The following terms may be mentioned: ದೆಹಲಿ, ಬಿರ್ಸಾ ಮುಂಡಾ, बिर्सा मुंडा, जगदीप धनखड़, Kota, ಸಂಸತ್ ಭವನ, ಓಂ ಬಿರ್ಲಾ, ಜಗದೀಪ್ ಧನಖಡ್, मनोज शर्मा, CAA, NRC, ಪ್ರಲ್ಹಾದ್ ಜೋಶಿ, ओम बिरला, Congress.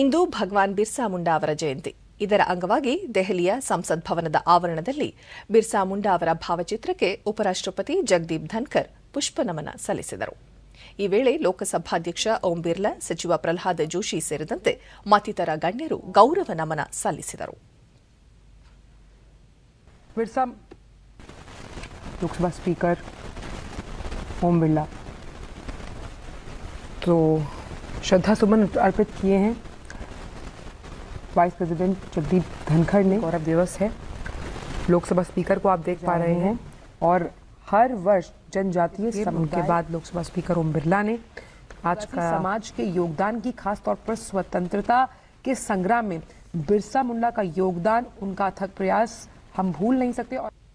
ಇಂದು ಭಗವಾನ್ ಬಿರ್ಸಾ ಮುಂಡಾ ಅವರ ಜಯಂತಿ. ಇದರ ಅಂಗವಾಗಿ ದೆಹಲಿಯ ಸಂಸತ್ ಭವನದ ಆವರಣದಲ್ಲಿ ಬಿರ್ಸಾ ಮುಂಡಾ ಅವರ ಭಾವಚಿತ್ರಕ್ಕೆ ಉಪರಾಷ್ಟ್ರಪತಿ ಜಗದೀಪ್ ಧನಖಡ್ ಪುಷ್ಪನಮನ ಸಲ್ಲಿಸಿದರು. ಈ ವೇಳೆ ಲೋಕಸಭಾಧ್ಯಕ್ಷ ಓಂ ಬಿರ್ಲಾ, ಸಚಿವ ಪ್ರಲ್ಹಾದ್ ಜೋಶಿ ಸೇರಿದಂತೆ ಮತ್ತಿತರ ಗಣ್ಯರು ಗೌರವ ನಮನ ಸಲ್ಲಿಸಿದರು. लोकसभा स्पीकर ओम बिरला तो श्रद्धा सुमन अर्पित किए हैं. वाइस प्रेसिडेंट जगदीप धनखड़ ने गौरव दिवस है. लोकसभा स्पीकर को आप देख पा रहे हैं और हर वर्ष जनजातीय सम्मेलन के बाद लोकसभा स्पीकर ओम बिरला ने आज का समाज के योगदान की खासतौर पर स्वतंत्रता के संग्राम में बिरसा मुंडा का योगदान, उनका अथक प्रयास हम भूल नहीं सकते.